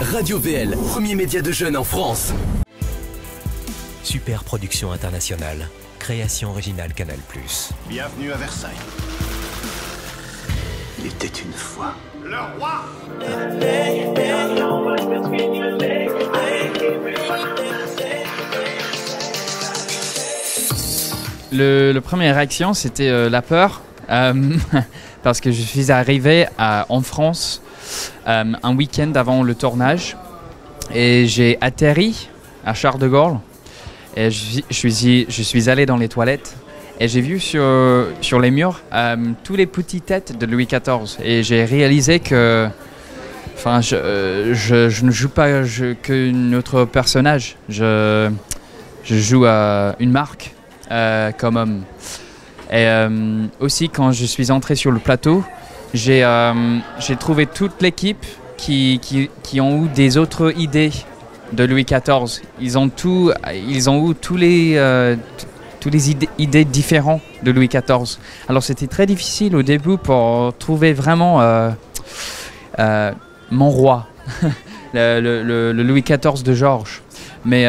Radio VL, premier média de jeunes en France. Super production internationale, création originale Canal+. Bienvenue à Versailles. Il était une fois le roi. Le première réaction, c'était la peur, parce que je suis arrivé en France un week-end avant le tournage et j'ai atterri à Charles de Gaulle et je suis allé dans les toilettes et j'ai vu sur les murs tous les petites têtes de Louis XIV et j'ai réalisé que je ne joue pas qu'un autre personnage, je joue une marque. Comme homme. Et aussi, quand je suis entré sur le plateau, j'ai trouvé toute l'équipe qui ont eu des autres idées de Louis XIV. Ils ont eu toutes les idées différentes de Louis XIV. Alors c'était très difficile au début pour trouver vraiment mon roi, le Louis XIV de Georges. Mais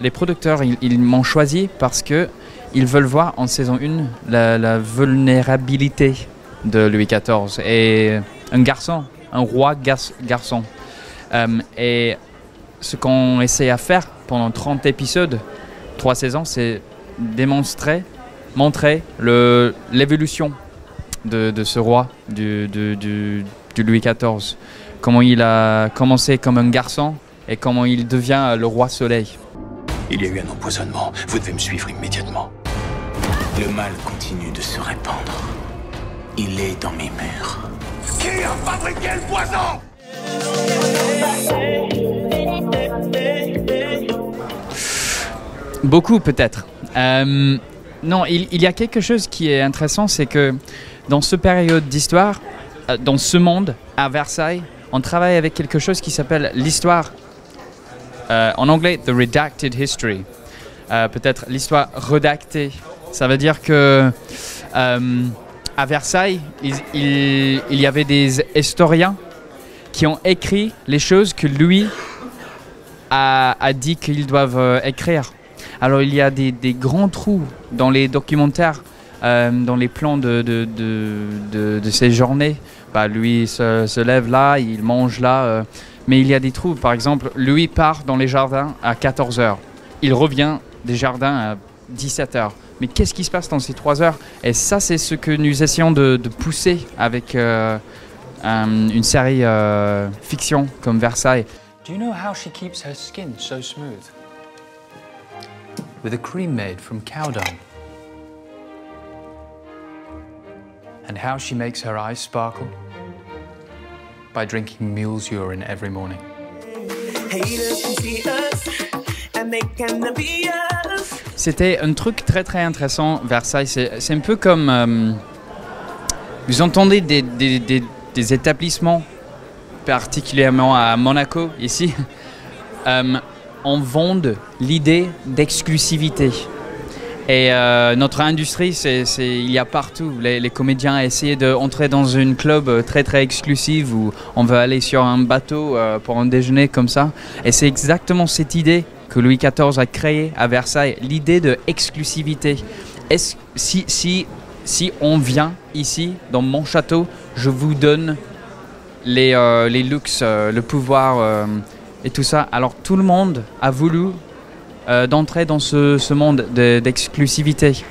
les producteurs, ils m'ont choisi parce que ils veulent voir en saison 1 la vulnérabilité de Louis XIV et un garçon, un roi garçon. Et ce qu'on essaie à faire pendant 30 épisodes, 3 saisons, c'est montrer l'évolution de ce roi, du Louis XIV. Comment il a commencé comme un garçon et comment il devient le roi soleil. Il y a eu un empoisonnement, vous devez me suivre immédiatement. Le mal continue de se répandre. Il est dans mes murs. Qui a fabriqué le poison? Beaucoup peut-être. Non, il y a quelque chose qui est intéressant, c'est que dans cette période d'histoire, dans ce monde, à Versailles, on travaille avec quelque chose qui s'appelle l'histoire. En anglais, the redacted history. Peut-être l'histoire redactée. Ça veut dire que à Versailles, il y avait des historiens qui ont écrit les choses que lui a dit qu'ils doivent écrire. Alors il y a des grands trous dans les documentaires, dans les plans de ces journées. Bah, Louis se lève là, il mange là. Mais il y a des trous. Par exemple, Louis part dans les jardins à 14 h. Il revient des jardins à 17 h. Mais qu'est-ce qui se passe dans ces 3 heures? Et ça, c'est ce que nous essayons de pousser avec une série fiction comme Versailles. Do you know how she keeps her skin so smooth? With a cream made from cow dung. And how she makes her eyes sparkle? By drinking mule's urine every morning. C'était un truc très très intéressant, Versailles. C'est un peu comme... vous entendez des établissements, particulièrement à Monaco, ici, on vend l'idée d'exclusivité. Et notre industrie, il y a partout. Les comédiens essaient d'entrer dans une club très très exclusive où on veut aller sur un bateau pour un déjeuner comme ça. Et c'est exactement cette idée que Louis XIV a créée à Versailles, l'idée de exclusivité. Si on vient ici, dans mon château, je vous donne les luxes, le pouvoir et tout ça. Alors tout le monde a voulu d'entrer dans ce monde d'exclusivité.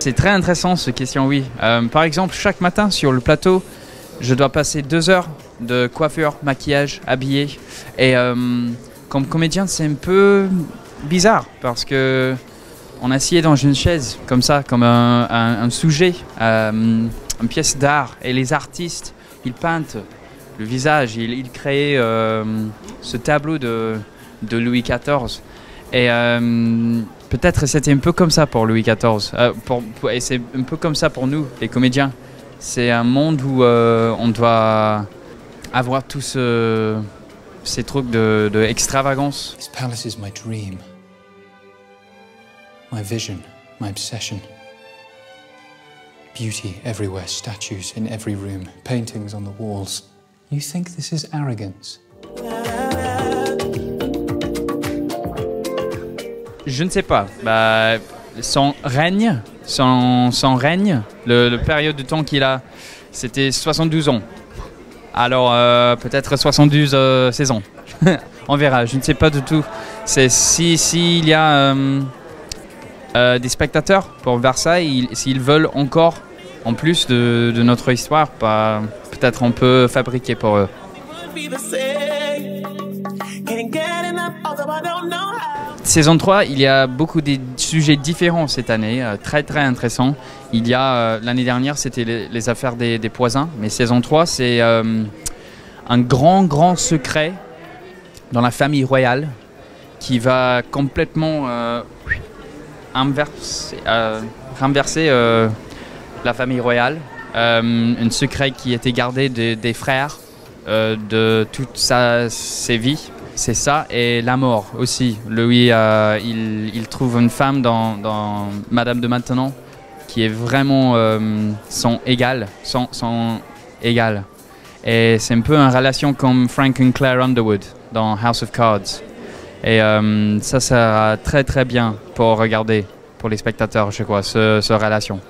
C'est très intéressant cette question, oui. Par exemple, chaque matin sur le plateau, je dois passer 2 heures de coiffure, maquillage, habillé. Et comme comédien, c'est un peu bizarre parce que on est assis dans une chaise comme ça, comme un sujet, une pièce d'art. Et les artistes, ils peintent le visage, il crée ce tableau de Louis XIV. Et peut-être c'était un peu comme ça pour Louis XIV. Et c'est un peu comme ça pour nous, les comédiens. C'est un monde où on doit avoir tous ces trucs de extravagance. This palace is my dream, my vision, my obsession. Beauty everywhere, statues in every room, paintings on the walls. You think this is arrogance? Je ne sais pas. Bah, son règne, le période de temps qu'il a, c'était 72 ans. Alors peut-être 72 saisons. On verra, je ne sais pas du tout. C'est s'il y a des spectateurs pour Versailles, s'ils veulent encore, en plus de notre histoire, bah, peut-être on peut fabriquer pour eux. Saison 3, il y a beaucoup de sujets différents cette année, très très intéressants. Il y a, l'année dernière, c'était les affaires des poisins, mais saison 3, c'est un grand secret dans la famille royale qui va complètement renverser la famille royale. Un secret qui était gardé des frères de toute ses vies. C'est ça, et la mort aussi. Louis, il trouve une femme dans Madame de Maintenon qui est vraiment son égale. Et c'est un peu une relation comme Frank et Claire Underwood dans House of Cards. Et ça sera très bien pour regarder, pour les spectateurs, je crois, cette relation.